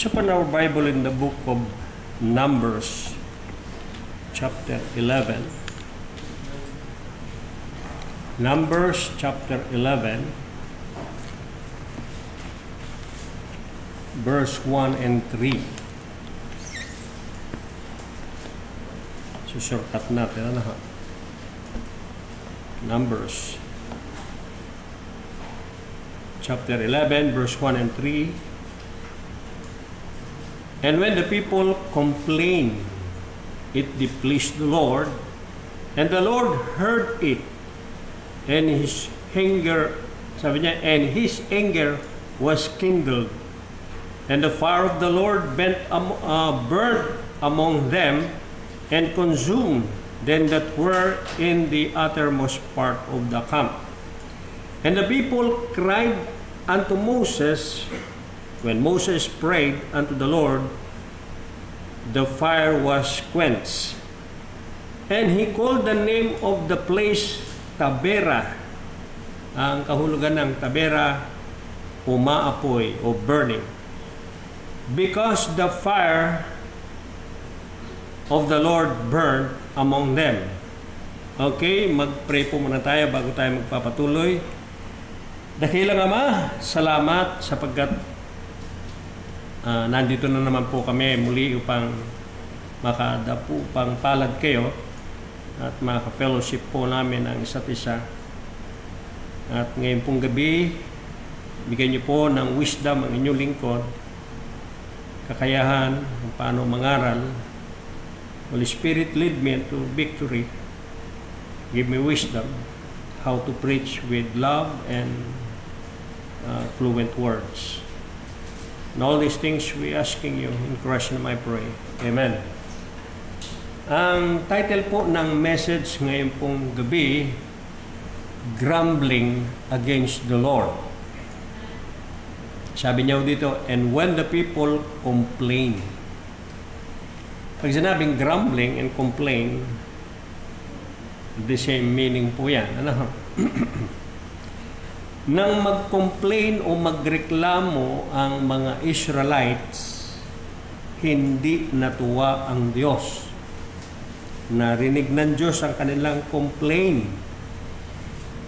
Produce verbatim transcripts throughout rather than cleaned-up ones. Open our Bible in the book of Numbers, chapter eleven. Numbers, chapter eleven, verse one and three. Susurkat natin, ano ha? Numbers, chapter eleven, verse one and three. And when the people complained, it displeased the Lord, and the Lord heard it, and his anger, sabi niya, and his anger was kindled, and the fire of the Lord bent, um, uh, burned among them, and consumed them that were in the uttermost part of the camp. And the people cried unto Moses. When Moses prayed unto the Lord, the fire was quenched. And he called the name of the place Tabera. Ang kahulugan ng Tabera, umaapoy o burning. Because the fire of the Lord burned among them. Okay, mag-pray po muna tayo bago tayo magpapatuloy. Dakilang Ama, salamat sapagkat Uh, nandito na naman po kami muli upang makadapo, upang palad kayo at maka-fellowship po namin ang isa't isa. At ngayon pong gabi, bigyan niyo po ng wisdom ang inyong lingkod, kakayahan kung paano mangaral. Holy Spirit, lead me into victory. Give me wisdom how to preach with love and uh, fluent words. And all these things we asking you in Christ name I pray. Amen. Ang title po ng message ngayon pong gabi, Grumbling Against the Lord. Sabi niya dito, and when the people complain. Pag sinabing grumbling and complain, the same meaning po yan. Ano? Nang mag-complain o magreklamo ang mga Israelites, hindi natuwa ang Diyos. Narinig ng Diyos ang kanilang complain.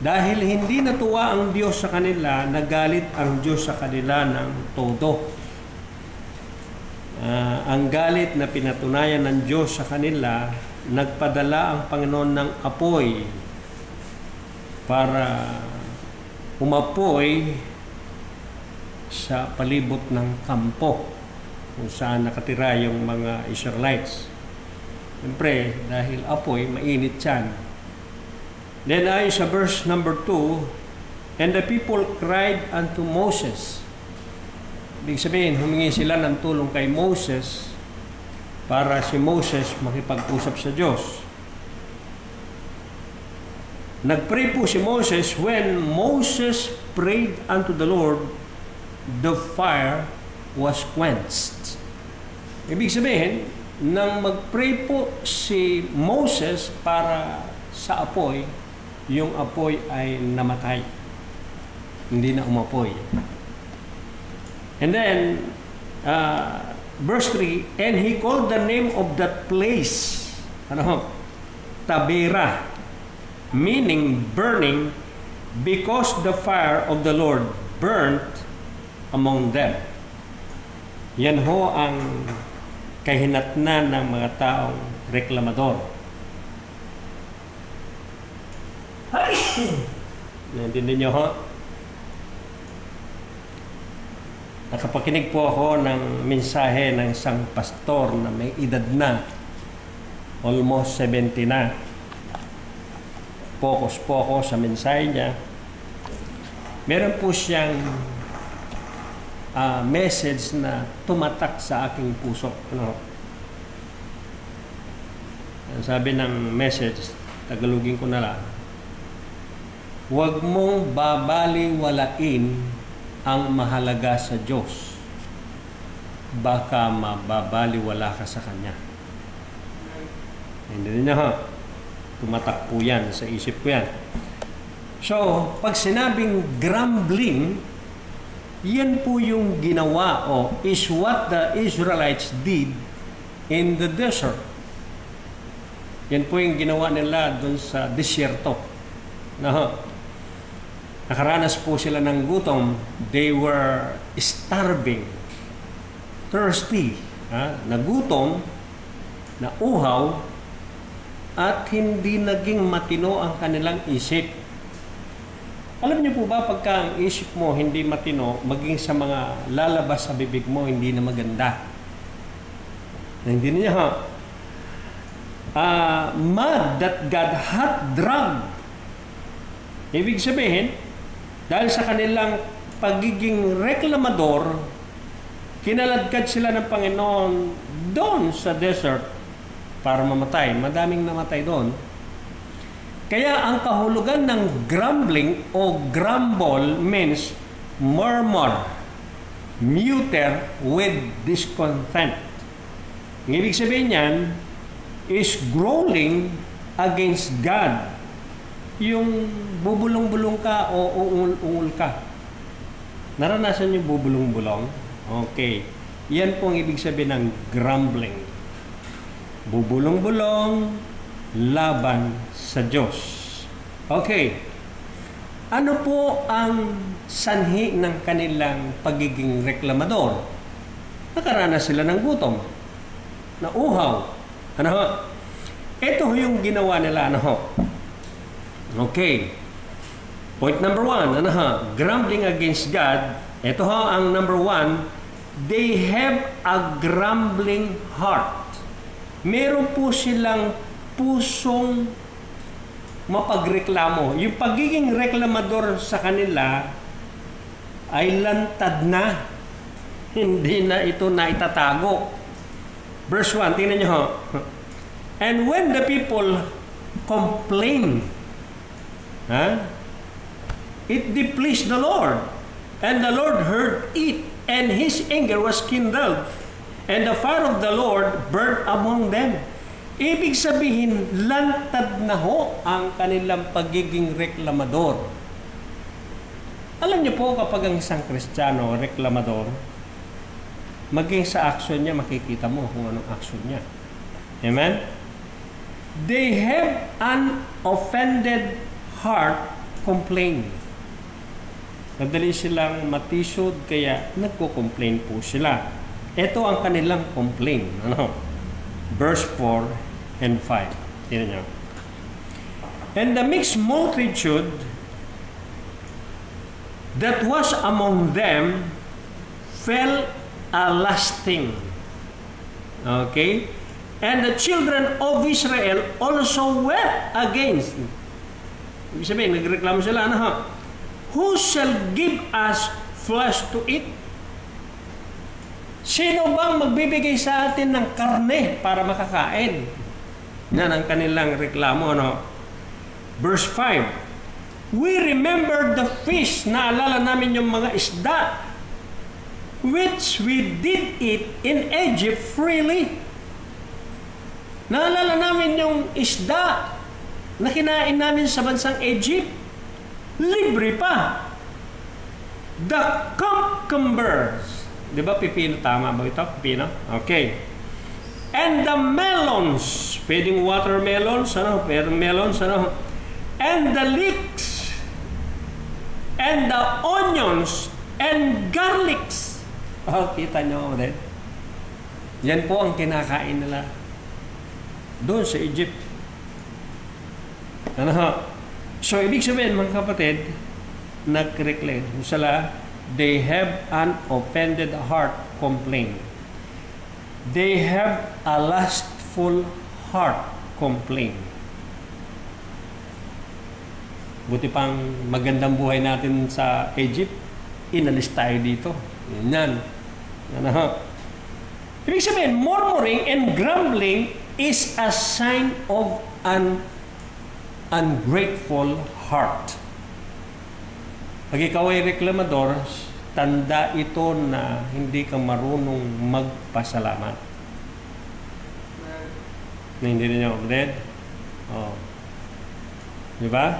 Dahil hindi natuwa ang Diyos sa kanila, nagalit ang Diyos sa kanila ng todo. Uh, ang galit na pinatunayan ng Diyos sa kanila, nagpadala ang Panginoon ng apoy para umapoy sa palibot ng kampo kung saan nakatira yung mga Israelites. Siyempre, dahil apoy, mainit yan. Then ay sa verse number two, and the people cried unto Moses. Ibig sabihin, humingi sila ng tulong kay Moses para si Moses makipag-usap sa Diyos. Nagpray po si Moses. When Moses prayed unto the Lord, the fire was quenched. Ibig sabihin, nang magpray po si Moses para sa apoy, yung apoy ay namatay. Hindi na umapoy. And then, uh, verse three, and he called the name of that place, ano, Tabera. Meaning burning, because the fire of the Lord burnt among them. Yan ho ang kahinatnan ng mga taong reklamador. Naintindihan niyo ho? Nakapakinig po ako ng mensahe ng isang pastor na may edad na, almost seventy na. Focus po ako sa mensahe niya. Meron po siyang uh, message na tumatak sa aking puso. Ano? Sabi ng message, Tagalogin ko na lang, huwag mong babaliwalain ang mahalaga sa Diyos. Baka mababaliwala ka sa Kanya. Hindi niya ha? Tumatak po yan sa isip ko yan. So, pag sinabing grumbling, Yan po yung ginawa o is what the Israelites did in the desert. Yan po yung ginawa nila doon sa disyerto. No? Nakaranas po sila ng gutom. They were starving, thirsty, ha? Nagutom, nauhaw, at hindi naging matino ang kanilang isip. Alam niyo po ba, pagka ang isip mo hindi matino, maging sa mga lalabas sa bibig mo, hindi na maganda. Hindi niya ha? Uh, mad that God hath drunk. Ibig sabihin, dahil sa kanilang pagiging reklamador, kinaladkad sila ng Panginoon doon sa desert para mamatay. Madaming namatay doon. Kaya ang kahulugan ng grumbling o grumble means murmur, mutter with discontent. Ang ibig sabihin niyan is growling against God. Yung bubulong-bulong ka o uungol-ungol ka. Naranasan yung bubulong-bulong? Okay. Yan po ang ibig sabihin ng grumbling. Bubulong-bulong laban sa Diyos. Okay. Ano po ang sanhi ng kanilang pagiging reklamador? Nakaranas sila ng gutom. Nauhaw. Ano ho? Ito yung ginawa nila. Ano ho? Okay. Point number one. Ano ho? Grumbling against God. Ito ho ang number one. They have a grumbling heart. Meron po silang pusong mapagreklamo. Yung pagiging reklamador sa kanila ay lantad na. Hindi na ito naitatago. Verse one, tingnan nyo ho. And when the people complain, huh, it displeased the Lord. And the Lord heard it, and His anger was kindled. And the fire of the Lord burned among them. Ibig sabihin, lantad na ho ang kanilang pagiging reklamador. Alam niyo po, kapag ang isang Kristyano reklamador, maging sa action niya, makikita mo kung anong action niya. Amen? They have an offended heart, complain. Nadali silang matisod, kaya nagko-complain po sila. Ito ang kanilang complaint. Ano? Verse four and five. Tignan nyo. And the mixed multitude that was among them fell a lasting. Okay? And the children of Israel also wept against. Ibig sabihin, nagreklamo sila. Ano? Who shall give us flesh to eat? Sino bang magbibigay sa atin ng karne para makakain? Yan ang kanilang reklamo. Ano? Verse five. We remember the fish. Naalala namin yung mga isda, which we did eat in Egypt freely. Naalala namin yung isda na kinain namin sa bansang Egypt. Libre pa. The cucumbers. Di ba pipino? Tama ba ito? Pipino? Okay. And the melons. Pwedeng watermelons. Ano? Pwedeng melons. Ano? And the leeks. And the onions. And garlics. Oh, kita nyo din. Yan po ang kinakain nila doon sa Egypt. Ano? So, ibig sabihin mga kapatid, nagrekle sila. They have an offended heart, complain. They have a lustful heart, complain. Buti pang magandang buhay natin sa Egypt, inalis tayo dito. Yan. Yan ha. Ibig sabihin, murmuring and grumbling is a sign of an ungrateful heart. Pag ikaw ay reklamador, tanda ito na hindi ka marunong magpasalamat. Na hindi rin yung update? Oh. Di ba?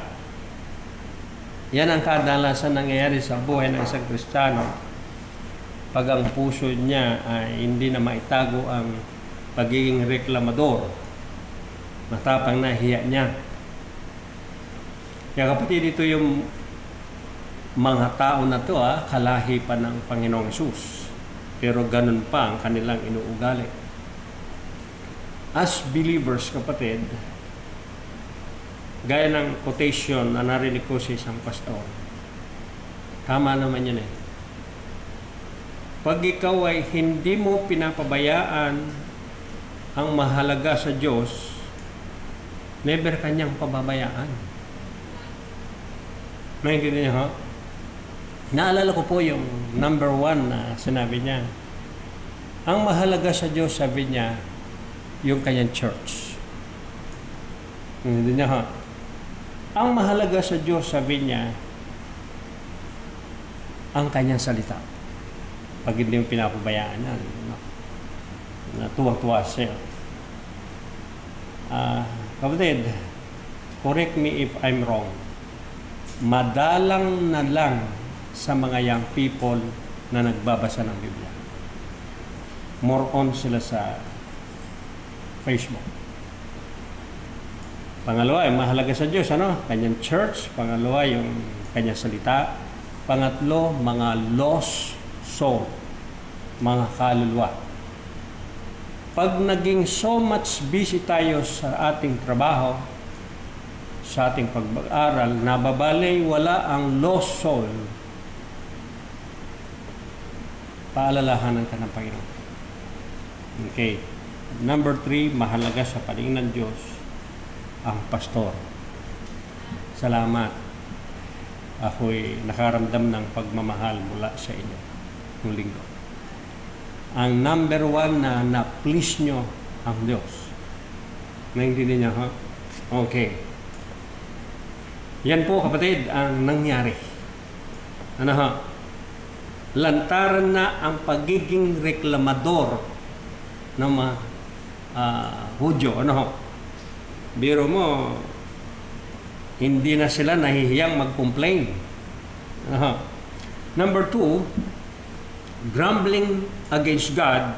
Yan ang kadalasan nangyayari sa buhay ng isang Kristiyano pag ang puso niya ay hindi na maitago ang pagiging reklamador, matapang na hiya niya. Kaya kapatid, ito yung mga tao na to, ah, kalahi pa ng Panginoong Hesus, pero ganun pa ang kanilang inuugali. As believers, kapatid, gaya ng quotation na narinig ko sa isang pastor, tama naman yun eh. Pag ikaw ay hindi mo pinapabayaan ang mahalaga sa Diyos, never kanyang pababayaan. Naintindihan niyo ho? Naalala ko po yung number one na sinabi niya. Ang mahalaga sa Diyos, sabi niya, yung kanyang church. Naintindihan niyo ho? Ang mahalaga sa Diyos, sabi niya, ang kanyang salita. Pag hindi mo pinapabayaan na, natuwa-tuwa siya. Uh, kapatid, correct me if I'm wrong. Madalang na lang sa mga young people na nagbabasa ng Biblia. More on sila sa Facebook. Pangalawa, yung mahalaga sa Diyos, ano? Kanyang church. Pangalawa, yung kanyang salita. Pangatlo, mga lost soul, mga kaluluwa. Pag naging so much busy tayo sa ating trabaho, sa ating pag-aral, nababalay wala ang lost soul, paalalahanan ka ng Panginoon. Okay. Number three, mahalaga sa paningin ng Diyos ang pastor. Salamat. Ako'y nakaramdam ng pagmamahal mula sa inyo ng linggo. Ang number one na na-please nyo ang Diyos. Naintindihan niyo, ha? Okay. Yan po, kapatid, ang nangyari. Ano ha? Lantaran na ang pagiging reklamador ng mga uh, Hudyo. Ano ho? Biro mo, hindi na sila nahihiyang mag-complain. Uh-huh. Number two, grumbling against God.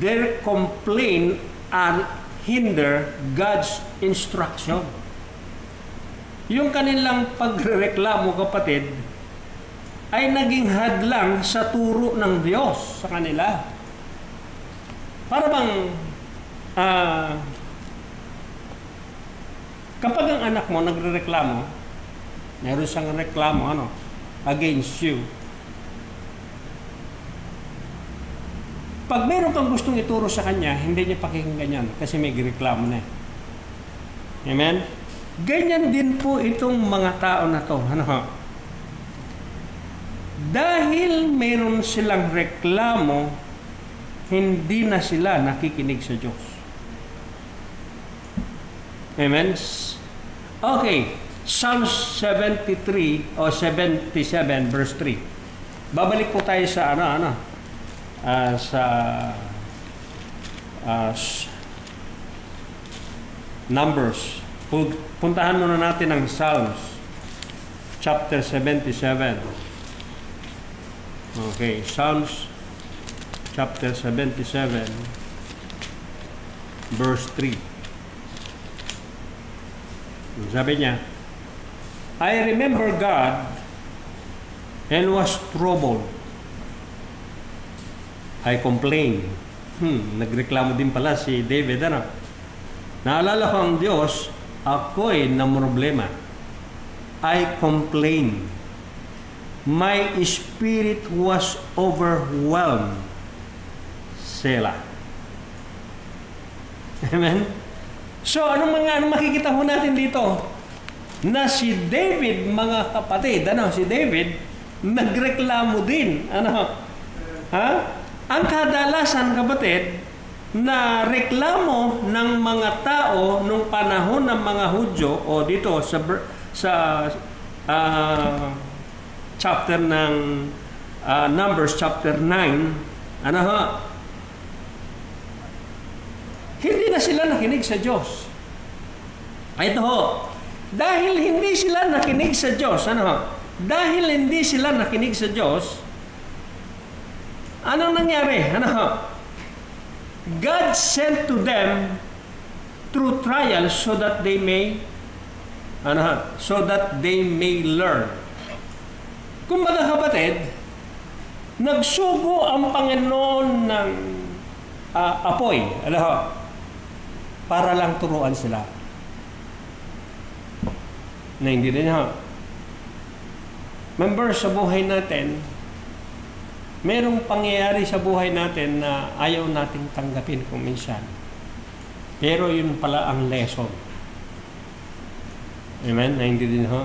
Their complaint and hinder God's instruction. Yung kanilang pagreklamo, kapatid, ay naging hadlang sa turo ng Diyos sa kanila. Para bang ah uh, kapag ang anak mo nagrereklamo, meron siyang reklamo, ano, against you. Pag meron kang gustong ituro sa kanya, hindi niya pakinggan yan kasi may reklamo na. Amen? Ganyan din po itong mga tao na to. Ano? Dahil meron silang reklamo, hindi na sila nakikinig sa Diyos. Amen? Okay. Psalms seventy-three o seventy-seven verse three. Babalik po tayo sa ano, ano? Uh, sa uh, Numbers. Puntahan muna natin ang Psalms. Chapter seventy-seven. Okay. Psalms chapter seventy-seven verse three. Sabi niya, I remember God and was troubled. I complained. Hmm, nagreklamo din pala si David, ano? Naalala ko ang Diyos, ako'y namroblema. I complained. My spirit was overwhelmed. Selah. Amen? So, anong mga, anong makikita po natin dito? Na si David, mga kapatid, ano, si David, nagreklamo din. Ano? Ha? Ang kadalasan, kapatid, na reklamo ng mga tao nung panahon ng mga Hudyo, o dito sa, sa uh, chapter ng uh, Numbers, chapter nine, ano ha? Hindi na sila nakinig sa Diyos. Ito ho. Dahil hindi sila nakinig sa Diyos, ano ho? Dahil hindi sila nakinig sa Diyos, Anong nangyari? Ano? God sent to them through trials so that they may ano, so that they may learn. Kumbaga kapatid, nagsugo ang Panginoon ng uh, apoy, ano, para lang turuan sila. Na hindi din ha. Remember, sa buhay natin, merong pangyayari sa buhay natin na ayaw nating tanggapin kung minsan. Pero yun pala ang lesson. Amen? Naintindihan ho?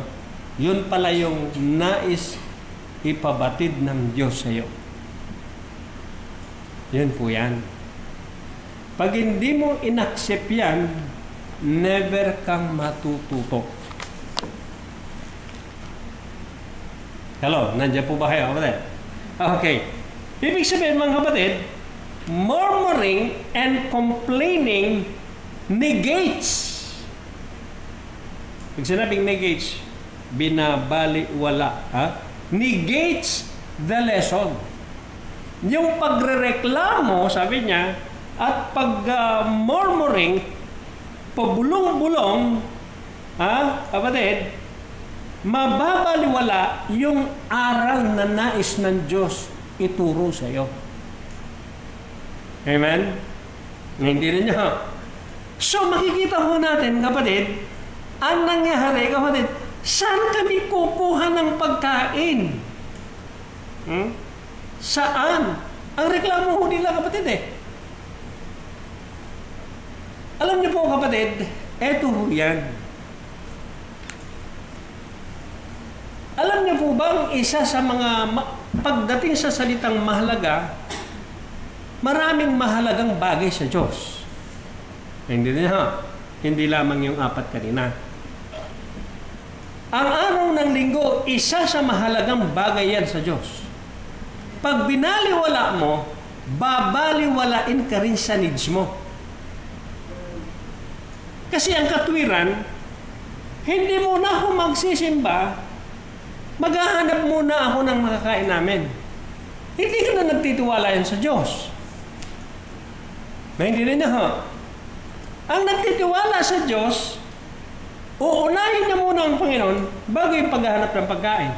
Yun pala yung nais ipabatid ng Diyos sa iyo. Yun po yan. Pag hindi mo inaccept yan, never kang matututo. Hello, nandiyan po ba kayo? Okay. Ibig sabihin mga kapatid, murmuring and complaining negates. Pag sinabing negates, binabaliwala. Ha? Negates the lesson. Yung pagrereklamo, sabi niya, at pag-murmuring, uh, pabulong-bulong, ha, kapatid, mababaliwala yung aral na nais ng Diyos ituro sa iyo. Amen? Hindi rin niya. So makikita po natin kapatid, ang nangyari kapatid, saan kami kukuha ng pagkain? Hmm? Saan? Ang reklamo ho nila kapatid eh. Alam niyo po kapatid, eto ho yan. Alam niyo po bang isa sa mga pagdating sa salitang mahalaga, maraming mahalagang bagay sa Diyos. Hindi din ha. Hindi lamang yung apat kanina. Ang araw ng linggo, isa sa mahalagang bagay yan sa Diyos. Pag binaliwala mo, babaliwalain ka rin sa needs mo. Kasi ang katwiran, hindi mo na ako magsisimba, maghahanap muna ako ng makakain namin. Hindi ka na nagtitiwala yan sa Diyos. Hindi rin ha. Ang nagtitiwala sa Diyos, uunahin niya muna ang Panginoon bago yung paghahanap ng pagkain.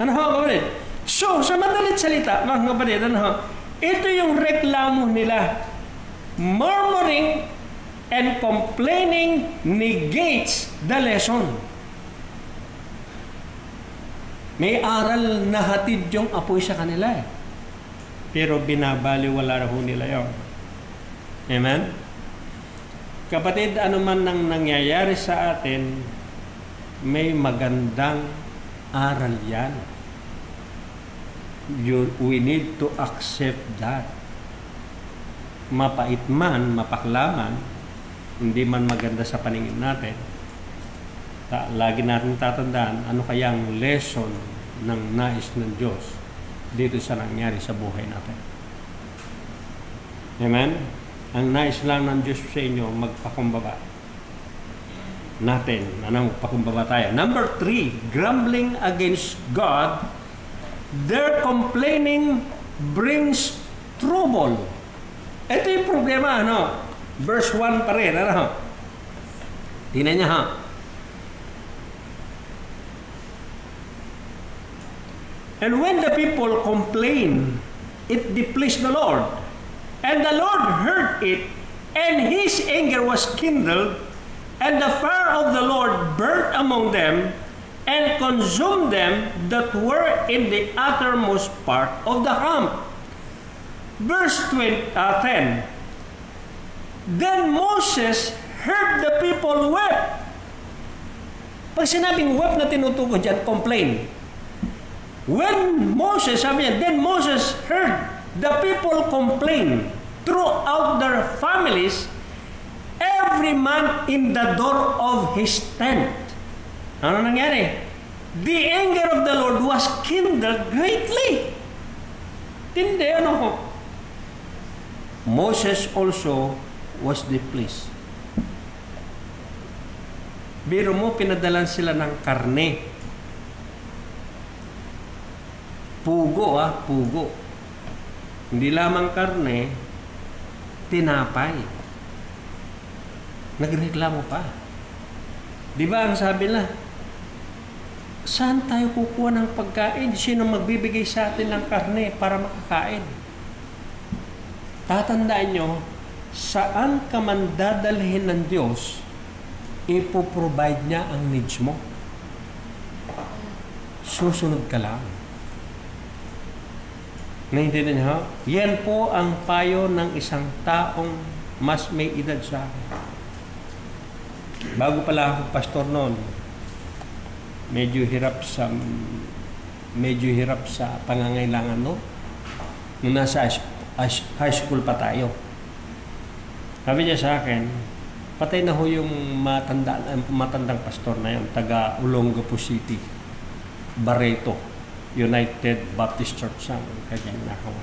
Ano ho, kapatid? So, sa madalit salita, mga kapatid, ano ho? Ito yung reklamo nila. Murmuring and complaining negates the lesson. May aral na hatid yung apoy sa kanila eh. Pero binabaliwala ho nila yun. Amen? Kapatid, anuman nang nangyayari sa atin, may magandang aral yan. You, we need to accept that. Mapait man, mapaklaman, hindi man maganda sa paningin natin, ta lagi natin tatandaan ano kaya ang lesson ng nais ng Diyos dito sa nangyari sa buhay natin. Amen? Ang nais lang ng Diyos sa inyo, magpakumbaba natin. Ano, magpakumbaba tayo. Number three, grumbling against God. Their complaining brings trouble. Ito yung problema, ano? Verse one pa rin, ano? Tingnan niya, ha? And when the people complained, it displeased the Lord. And the Lord heard it, and His anger was kindled, and the fire of the Lord burnt among them, and consumed them that were in the uttermost part of the camp. Verse ten. Then Moses heard the people wept. Pag sinabing wept na tinutukoy dyan, complain. When Moses, sabi niya, then Moses heard the people complain throughout their families, every man in the door of his tent. Ano nangyari? The anger of the Lord was kindled greatly. Tindi, ano ko? Moses also was displeased. Biro mo, pinadalan sila ng karne. Pugo ah, pugo. Hindi lamang karne, tinapay. Nagreklamo pa. Di ba ang sabi na, saan tayo kukuha ng pagkain? Sino magbibigay sa atin ng karne para makakain? Tatandaan nyo, saan ka man dadalhin ng Diyos, ipoprovide niya ang needs mo. Susunod ka lang. Naintindihan niyo? Yan po ang payo ng isang taong mas may edad sa akin. Bago pala ako pastor noon, medyo hirap sa medyo hirap sa pangangailangan no. Nung nasa high school pa tayo. Sabi niya sa akin, patay na ho yung matanda, matandang pastor na yun, taga Olongapo City, Barreto, United Baptist Church, ang kanyang nakawa.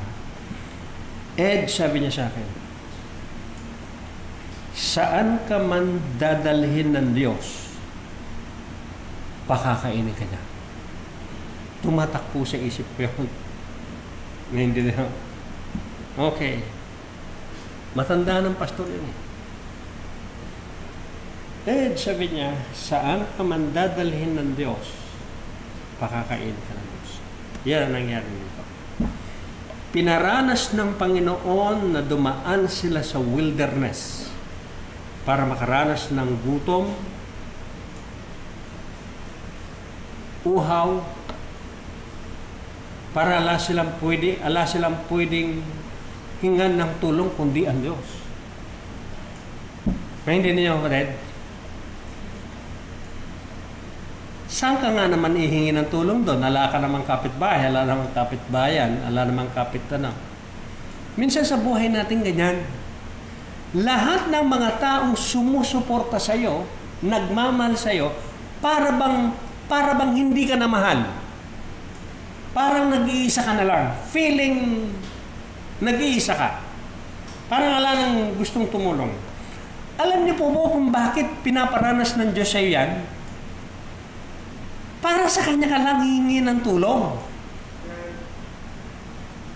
Ed, sabi niya sa akin, saan ka man dadalhin ng Diyos, pakakainin ka niya. Tumatakbo sa isip ko yun. Hindi na. Okay. Matanda ng pastor yun. Ed, sabi niya, saan ka man dadalhin ng Diyos, pakakainin ka niya. Yan ang nangyari nito. Pinaranas ng Panginoon na dumaan sila sa wilderness para makaranas ng gutom, uhaw, para ala silang, pwede, ala silang pwedeng hingan ng tulong kundi ang Diyos. Naintindihan niyo ako, Red? Saan ka nga naman ihingi ng tulong doon? Ala ka namang kapitbahay, ala namang kapitbayan, ala namang kapitana. Minsan sa buhay natin ganyan. Lahat ng mga taong sumusuporta sa iyo, nagmamahal sa iyo, para bang, para bang hindi ka na mahal. Parang nag-iisa ka na lang. Feeling nag-iisa ka. Parang ala nang gustong tumulong. Alam niyo po ba kung bakit pinaparanas ng Diyos sa iyo yan? Para sa kanya ka lang hihingi ng tulong.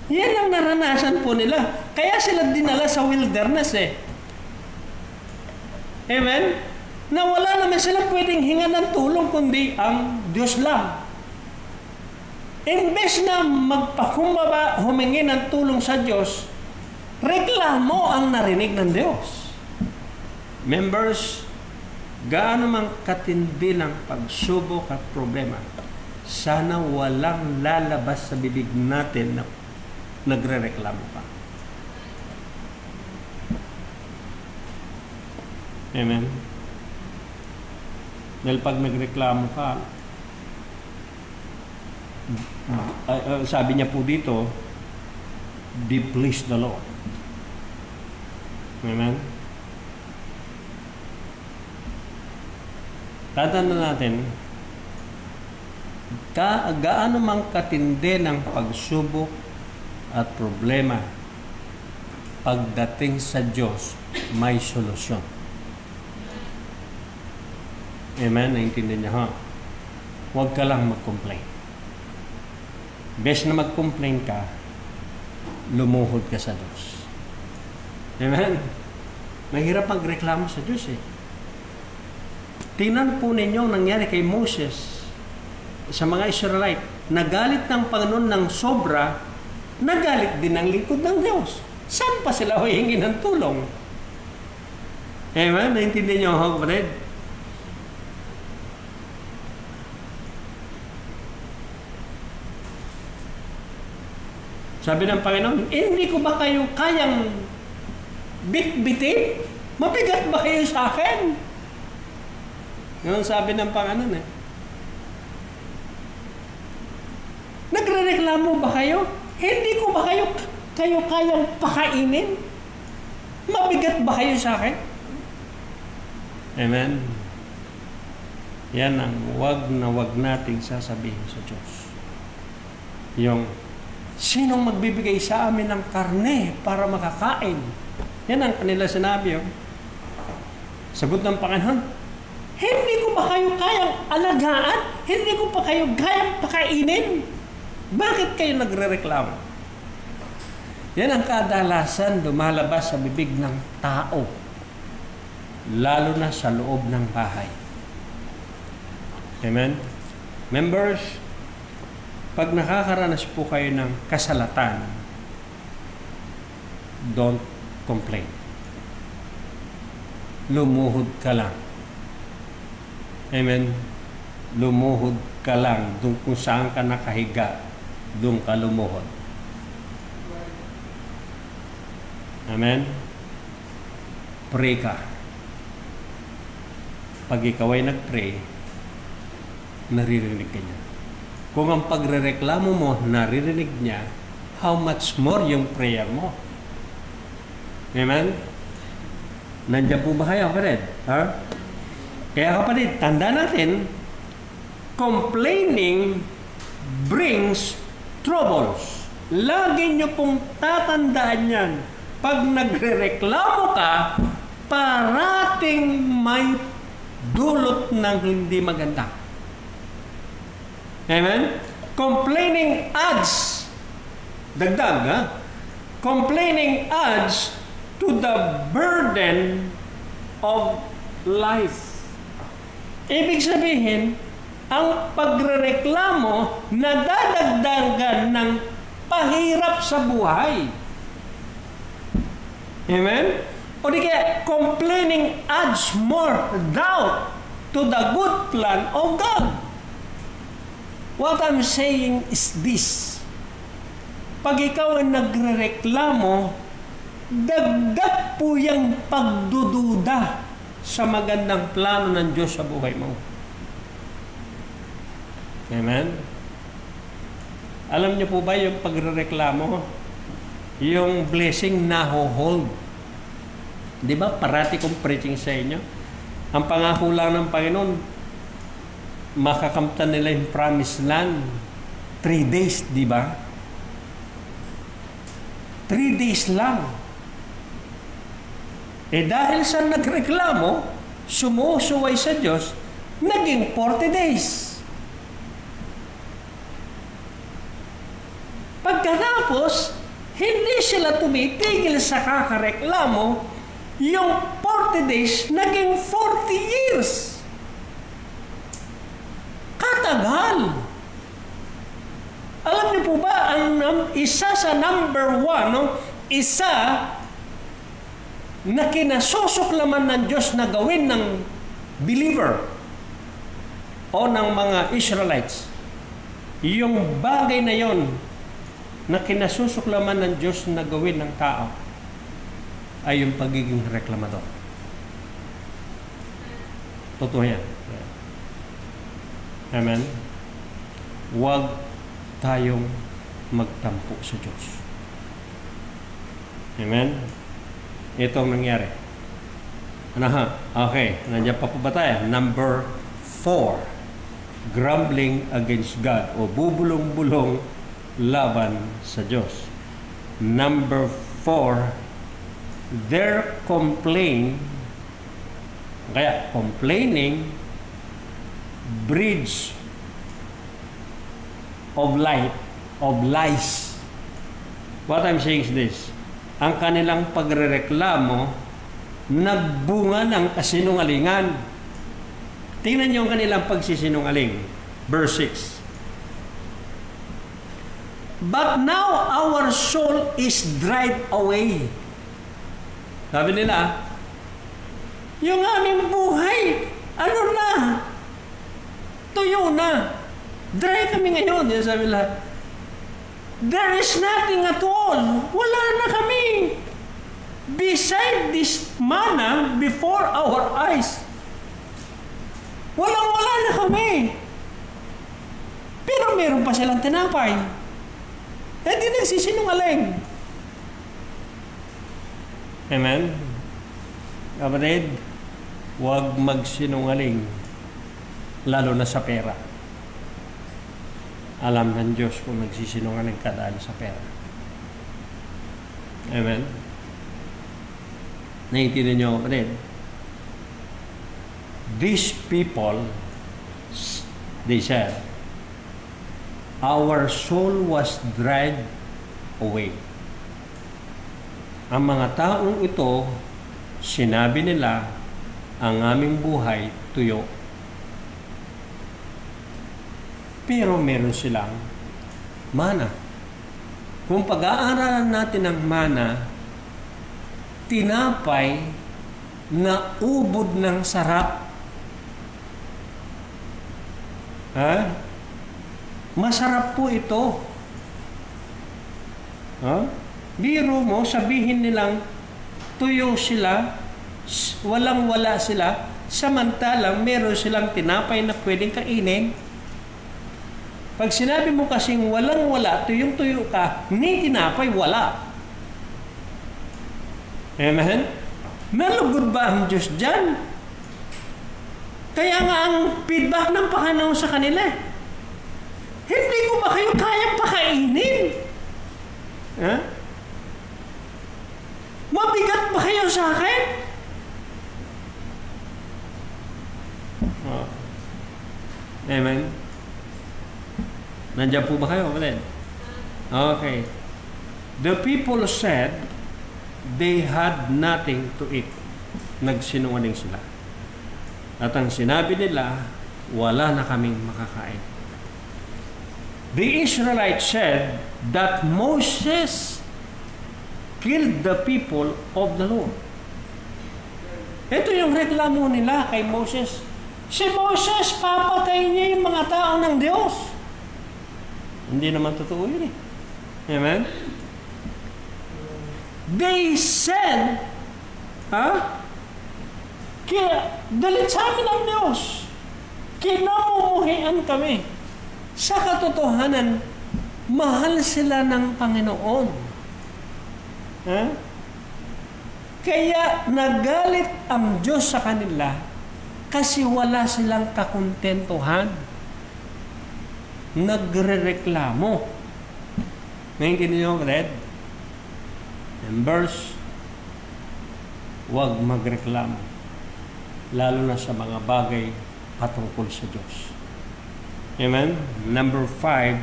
Yan ang naranasan po nila. Kaya sila dinala sa wilderness eh. Amen? Na wala naman sila pwedeng hinga ng tulong kundi ang Diyos lang. Imbes na magpakumbaba, humingi ng tulong sa Diyos, reklamo ang narinig ng Diyos. Members, gaano mang katindi ng pagsubok at problema, sana walang lalabas sa bibig natin na nagre-reklamo pa. Amen? Dahil pag nagreklamo ka, sabi niya po dito, displease the Lord. Amen? Tatanda natin, ka, gaano mang katindi ng pagsubok at problema, pagdating sa Diyos, may solusyon. Amen? Naintindihan niya, ha? Huwag ka lang mag-complain. Bes na mag-complain ka, lumuhod ka sa Diyos. Amen? Mahirap magreklamo sa Diyos eh. Tingnan po ninyo nangyari kay Moses sa mga Israelite. Nagalit ng Panginoon ng sobra, nagalit din ang lingkod ng Diyos. Saan pa sila huhingi ng tulong? Amen? Naintindihan niyo ako, kapatid? Sabi ng Panginoon, hindi ko ba kayo kayang bit-bitin? Mabigat ba kayo sa akin? Ngayon sabi ng Panginoon eh. Nagrereklamo ba kayo? Hindi ko ba kayo kayo kayang pakainin? Mabigat ba kayo sa akin? Amen. Yan ang wag na wag nating sasabihin sa Diyos. Yung sinong magbibigay sa amin ng karne para makakain? Yan ang kanila sinabi. Oh. Sagot ng Panginoon, hindi ko pa kayo kayang alagaan? Hindi ko pa kayo kayang pakainin? Bakit kayo nagrereklamo? Yan ang kadalasan lumalabas sa bibig ng tao, lalo na sa loob ng bahay. Amen? Members, pag nakakaranas po kayo ng kasalatan, don't complain. Lumuhod ka lang. Amen? Lumuhod ka lang. Doon kung saan ka nakahiga, doon ka lumuhod. Amen? Pray ka. Pag ikaw ay nag-pray, naririnig ka niya. Kung ang pagrereklamo mo, naririnig niya, how much more yung prayer mo? Amen? Nandiyan po ba kayo, kapatid? Huh? Kaya kapatid, tanda natin, complaining brings troubles. Lagi nyo pong tatandaan yan. Pag nagrereklamo ka, parating may dulot ng hindi maganda. Amen? Complaining adds, dagdag ha? Complaining adds to the burden of life. Ibig sabihin, ang pagrereklamo nadadagdagan ng pahirap sa buhay. Amen? O di kaya, complaining adds more doubt to the good plan of God. What I'm saying is this. Pag ikaw ang nagrereklamo, dagdag po yung pagdududa sa magandang plano ng Diyos sa buhay mo. Amen? Alam niyo po ba yung pagrereklamo? Yung blessing na ho-hold. Di ba? Parati kong preaching sa inyo. Ang pangako lang ng Panginoon, makakamtan nila yung promised land. Three days, di ba? Three days lang. Eh dahil sa nagreklamo, sumusuway sa Diyos, naging forty days. Pagkatapos, hindi sila tumitigil sa kakareklamo, yung forty days naging forty years. Katagal. Alam niyo po ba, ang isa sa number one, no? Isa na kinasusuklaman ng Diyos na gawin ng believer o ng mga Israelites, yung bagay na yon na kinasusuklaman ng Diyos na gawin ng tao ay yung pagiging reklamador. Totoo yan. Amen? Huwag tayong magtampo sa Diyos. Amen? Ito ang nangyari. Ano ha? Okay. Nandiyan pa po ba tayo? Number four. Grumbling against God o bubulong-bulong laban sa Diyos. Number four, their complaint, kaya complaining breeds of light, of lies. What I'm saying is this, ang kanilang pagrereklamo nagbunga ng kasinungalingan. Tingnan niyo ang kanilang pagsisinungaling. Verse six. But now our soul is dried away. Sabi nila, yung aming buhay, ano na? Tuyo na. Dry kami ngayon. Yan sabi nila, there is nothing at all. Wala na kami. Beside this manna before our eyes. Walang wala na kami. Pero meron pa silang tinapay. Eh, di nagsisinungaling. Amen? Kapatid, huwag magsinungaling, lalo na sa pera. Alam ng Diyos kung nagsisinungaling ka dahil sa pera. Amen? Naiintindihan niyo, kapatid? These people, they said, our soul was dragged away. Ang mga taong ito, sinabi nila, ang aming buhay tuyo. Pero meron silang mana. Kung pag-aaralan natin ang mana, tinapay na ubod ng sarap. Ha? Masarap po ito. Ha? Biro mo, sabihin nilang tuyo sila, walang-wala sila, samantalang meron silang tinapay na pwedeng kainin. Pag sinabi mo kasing walang-wala, tuyong-tuyo ka, ni tinapay, wala. Amen? Malugod ba ang Diyos dyan? Kaya nga ang feedback ng Panginoon sa kanila, hindi ko ba kayo kayang pakainin? Huh? Mabigat ba kayo sa akin? Oh. Amen? Nandiyan po ba kayo? Okay. The people said they had nothing to eat. Nagsinungaling sila. At ang sinabi nila, wala na kaming makakain. The Israelites said that Moses killed the people of the Lord. Ito yung reklamo nila kay Moses. Si Moses, papatay niya yung mga tao ng Diyos. Hindi naman totoo yun eh. Amen? They said, ha? Kaya, galit sa amin ang Diyos. Kinamumuhian kami. Sa katotohanan, mahal sila ng Panginoon. Ha? Kaya, nagalit ang Diyos sa kanila kasi wala silang kakontentuhan. Nagre-reklamo. Ngayon kinyo read Numbers, huwag magreklamo, lalo na sa mga bagay patungkol sa Diyos. Amen? Number five,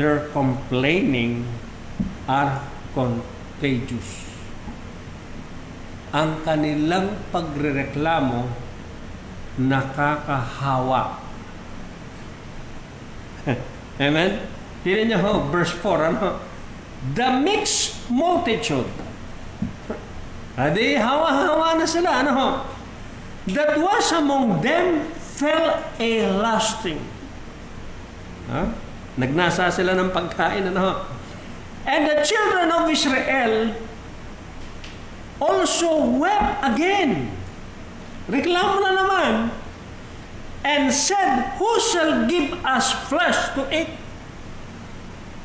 their complaining are contagious. Ang kanilang pagrereklamo nakakahawa. Amen? Tignan niyo ho, verse four, ano? The mixed multitude. Adi, hawa-hawa na sila, ano ho? That was among them fell a lasting. Huh? Nagnasa sila ng pagkain, ano ho? And the children of Israel also wept again. Reklamo na naman. And said, who shall give us flesh to eat?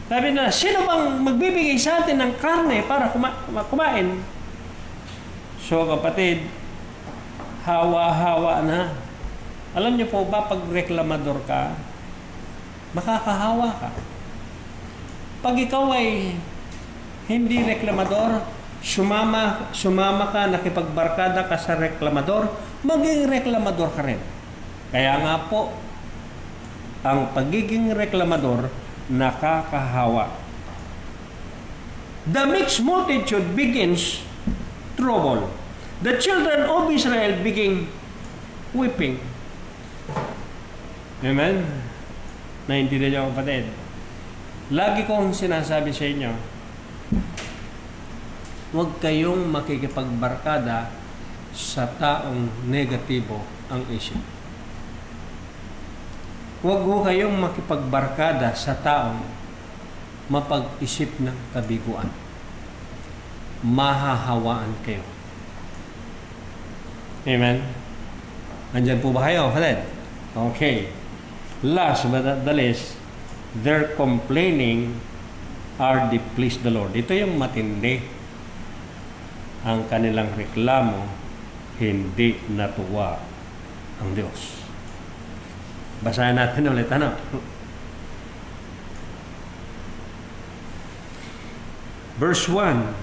Sabi na, sino bang magbibigay sa atin ng karne para kuma kumain? So kapatid, hawa-hawa na. Alam niyo po ba, pag reklamador ka, makakahawa ka. Pag ikaw ay hindi reklamador, sumama, sumama ka, nakipagbarkada ka sa reklamador, maging reklamador ka rin. Kaya nga po, ang pagiging reklamador nakakahawa. The mixed multitude begins trouble. The children of Israel begin weeping. Amen? Naintindihan niyo, kapatid. Lagi kong sinasabi sa inyo, huwag kayong makikipagbarkada sa taong negatibo ang isip. Huwag ho kayong makipagbarkada sa taong mapag-isip ng kabiguan. Mahahawaan kayo. Amen? Andyan po ba kayo? Okay. Last but not the least, their complaining are displeased the Lord. Ito yung matindi. Ang kanilang reklamo, hindi natuwa ang Diyos. Basahin natin ulit, ano? Verse one.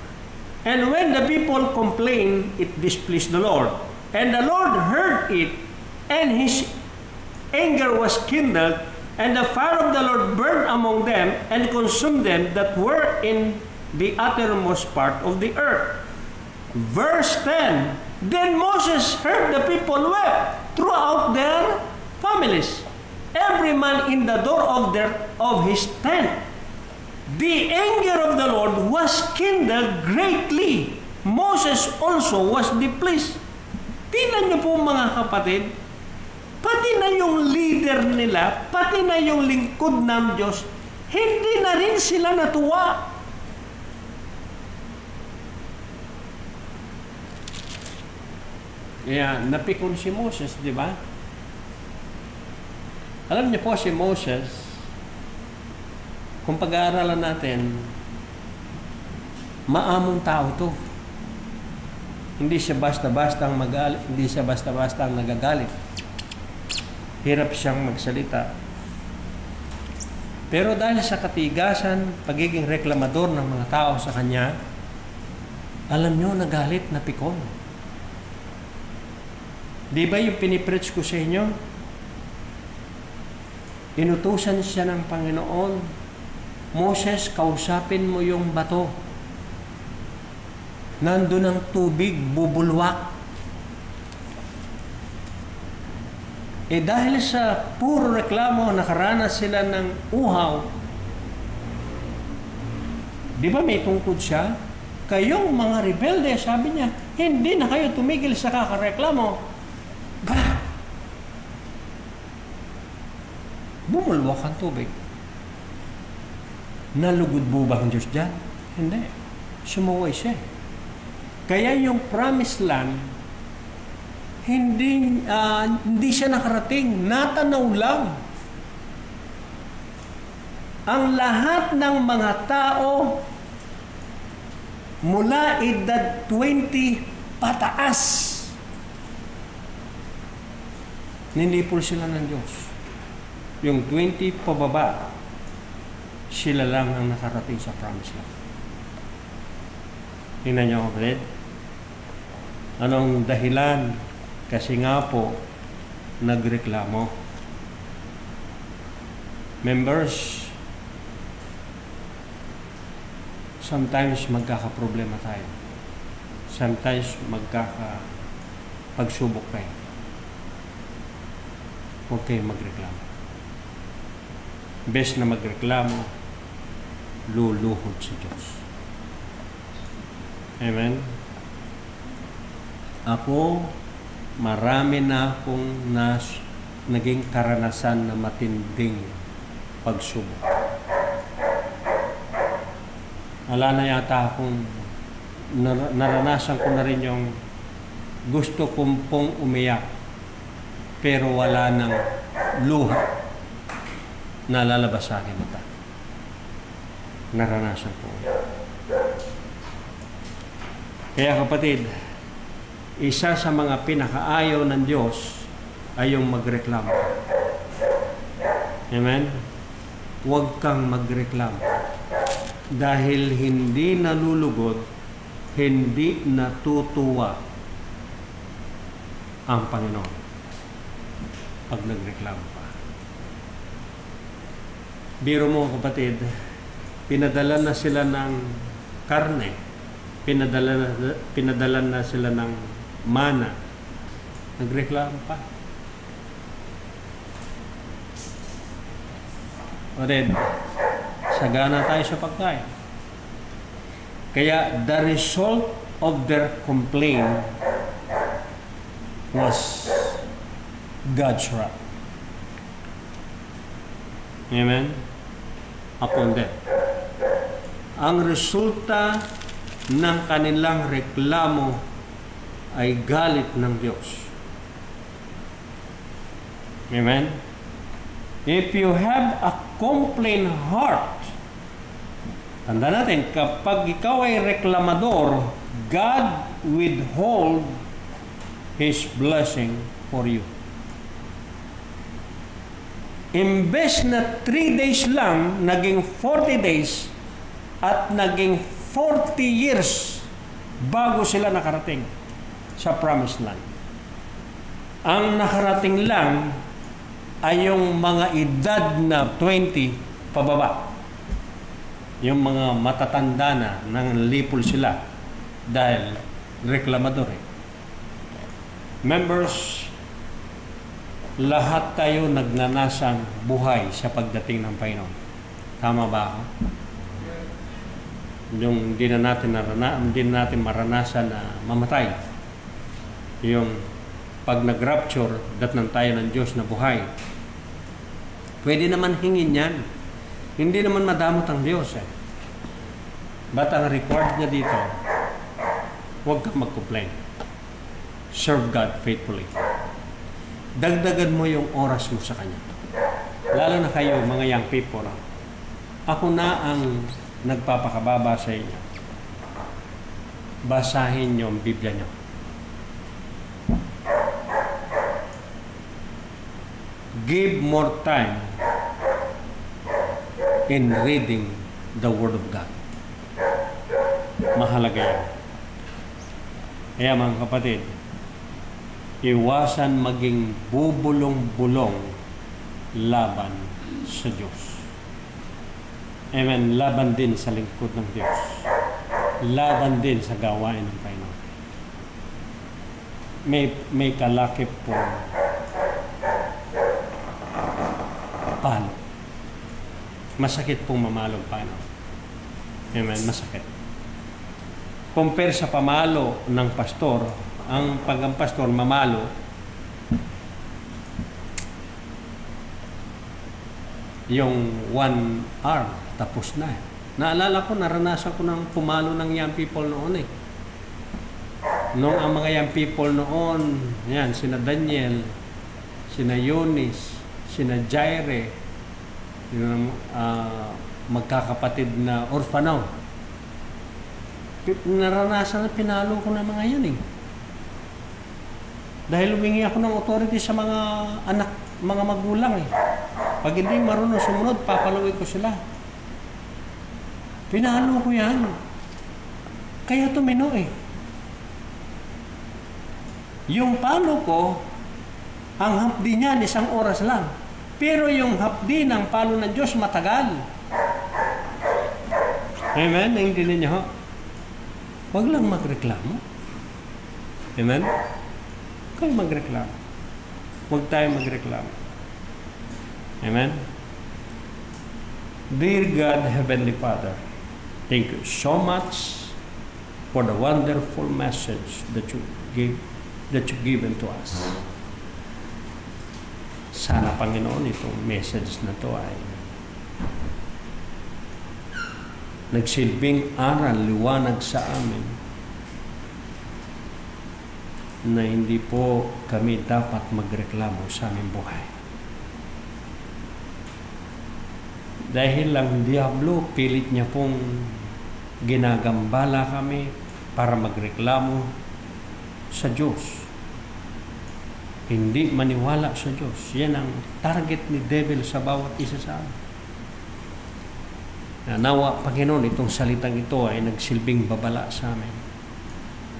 And when the people complained, it displeased the Lord. And the Lord heard it, and His anger was kindled, And the fire of the Lord burned among them and consumed them that were in the uttermost part of the earth. Verse ten. Then Moses heard the people wept throughout their families, every man in the door of their of his tent. The anger of the Lord was kindled greatly. Moses also was displeased. Tingnan niyo po mga kapatid, pati na yung leader nila, pati na yung lingkod ng Diyos, hindi na rin sila natuwa. Yeah, napikon si Moses, di ba? Alam niyo po si Moses, kung pag-aaralan natin, maamong tao to. Hindi siya basta-basta ang magalit, hindi siya basta-basta ang nagagalit. Hirap siyang magsalita. Pero dahil sa katigasan, pagiging reklamador ng mga tao sa kanya, alam niyo, nagalit, napikon. Di ba yung pinipreach ko sa inyo? Inutusan siya ng Panginoon, Moses, kausapin mo yung bato. Nandun ang tubig, bubulwak. Eh dahil sa puro reklamo, nakaranas sila ng uhaw. Di ba may tungkod siya? Kayong mga rebelde, sabi niya, hindi na kayo tumigil sa kakareklamo. Bah! Bumulwak ang tubig. Nalugod po ba ang Diyos dyan? Hindi. Sumuway siya. Kaya yung promised land, hindi, uh, hindi siya nakarating. Natanaw lang. Ang lahat ng mga tao mula edad twenty pataas, nilipol sila ng Diyos. Yung twenty pababa, sila lang ang nakarating sa promise land. Tingnan niyo ako, Fred. Anong dahilan? Kasi nga po, nagreklamo. Members, sometimes magkakaproblema tayo. Sometimes magkakapagsubok tayo. Huwag kayong magreklamo. Bes na magreklamo, luluhod si Diyos. Amen? Ako, marami na akong nas, naging karanasan na matinding pagsubok. Wala na yata akong, nar naranasan ko na rin yung gusto kong pong umiyak. Pero wala ng luha na lalabas sa aking mata. Naranasan ko. Kaya kapatid, isa sa mga pinakaayaw ng Diyos ay yung magreklamo. Amen? Huwag kang magreklamo. Dahil hindi nalulugod, hindi natutuwa ang Panginoon pag nagreklamo pa. Biro mo kapatid, pinadala na sila ng karne, pinadala na, pinadala na sila ng mana, nagreklamo pa. Kapatid, sagana tayo sa pagkain. Kaya the result of their complaint was God's wrath. Amen? Upon them. Ang resulta ng kanilang reklamo ay galit ng Diyos. Amen? If you have a complaint heart, tanda natin, kapag ikaw ay reklamador, God withhold His blessing for you. Imbes na three days lang, naging forty days at naging forty years bago sila nakarating sa promised land. Ang nakarating lang ay yung mga edad na twenty pababa. Yung mga matatanda na, nanglilipol sila dahil reklamador eh. Members, lahat tayo nagnanasang buhay sa pagdating ng Panginoon. Tama ba ako? Yung hindi na natin, narana, hindi na natin maranasan na mamatay. Yung pag nag-rapture, datnan tayo ng Diyos na buhay. Pwede naman hingin yan. Hindi naman madamot ang Diyos eh. But ang required niya dito, huwag kang mag-complain. Serve God faithfully. Dagdagan mo yung oras mo sa Kanya. Lalo na kayo, mga young people. Ako na ang nagpapakababa sa inyo. Basahin niyo ang Biblia niyo. Give more time in reading the Word of God. Mahalaga yan. Kaya mga kapatid, iwasan maging bubulong-bulong laban sa Diyos. Amen. Laban din sa lingkod ng Diyos. Laban din sa gawain ng Panginoon. May, may kalakip po palo. Masakit pong mamalo ang Panginoon. Amen. Masakit. Compare sa pamalo ng pastor, ang pagkampastor mamalo, yung one hour. Tapos na eh. Naalala ko, naranasan ko ng pumalo ng young people noon eh. Noong ang mga young people noon, yan, sina Daniel, sina Eunice, sina Jaire, yung uh, magkakapatid na orfanaw. Naranasan na pinalo ko ng mga yan eh. Dahil humingi ako ng authority sa mga anak, mga magulang eh. Pag hindi marunong sumunod, papaluwi ko sila. Pinalo ko yan. Kaya tumino eh. Yung palo ko, ang hapdi niyan isang oras lang. Pero yung hapdi ng palo ng Diyos matagal. Amen? Hindi ninyo ho? Huwag lang magreklamo. Amen? Huwag kayo magreklamo. Huwag tayo magreklamo. Amen? Dear God, Heavenly Father, thank you so much for the wonderful message that you give, that you've given to us. Sana, Panginoon, itong message na to ay nagsilbing aral, liwanag sa amin na hindi po kami dapat magreklamo sa aming buhay. Dahil ang Diablo, pilit niya pong ginagambala kami para magreklamo sa Diyos. Hindi maniwala sa Diyos. Yan ang target ni Devil sa bawat isa sa amin. Nawa, Panginoon, itong salitang ito ay nagsilbing babala sa amin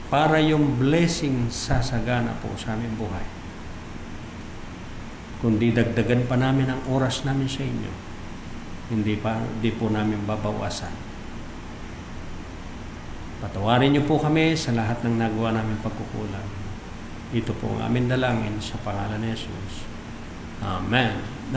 para yung blessing sasagana po sa aming buhay. Kundi dagdagan pa namin ang oras namin sa inyo. Hindi pa, hindi po namin babawasan. Patawarin niyo po kami sa lahat ng nagawa namin pagkukulang. Ito po ang aming dalangin sa pangalan ni Jesus. Amen.